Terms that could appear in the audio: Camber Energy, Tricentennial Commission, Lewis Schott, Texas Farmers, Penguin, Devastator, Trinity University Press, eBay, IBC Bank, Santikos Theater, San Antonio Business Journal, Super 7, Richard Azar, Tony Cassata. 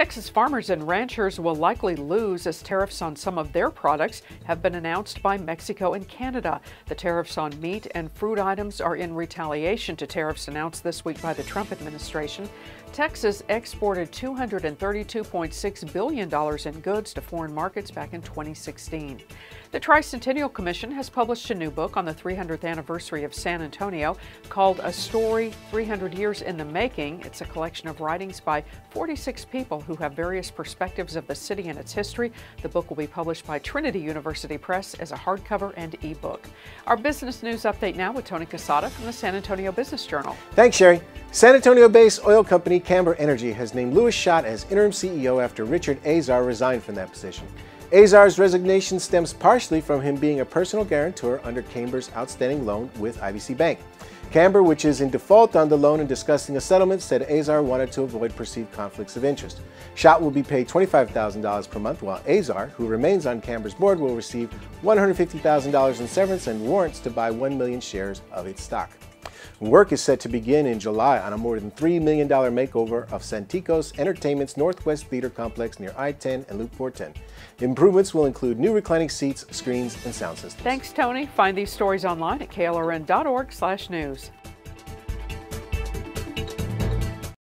Texas farmers and ranchers will likely lose as tariffs on some of their products have been announced by Mexico and Canada. The tariffs on meat and fruit items are in retaliation to tariffs announced this week by the Trump administration. Texas exported $232.6 billion in goods to foreign markets back in 2016. The Tricentennial Commission has published a new book on the 300th anniversary of San Antonio called A Story 300 Years in the Making. It's a collection of writings by 46 people who have various perspectives of the city and its history. The book will be published by Trinity University Press as a hardcover and ebook. Our business news update now with Tony Cassata from the San Antonio Business Journal. Thanks, Sherry. San Antonio-based oil company Camber Energy has named Lewis Schott as interim CEO after Richard Azar resigned from that position. Azar's resignation stems partially from him being a personal guarantor under Camber's outstanding loan with IBC Bank. Camber, which is in default on the loan and discussing a settlement, said Azar wanted to avoid perceived conflicts of interest. Schott will be paid $25,000 per month, while Azar, who remains on Camber's board, will receive $150,000 in severance and warrants to buy 1 million shares of its stock. Work is set to begin in July on a more than $3 million makeover of Santikos Entertainment's Northwest Theater Complex near I-10 and Loop 410. Improvements will include new reclining seats, screens, and sound systems. Thanks, Tony. Find these stories online at klrn.org/news.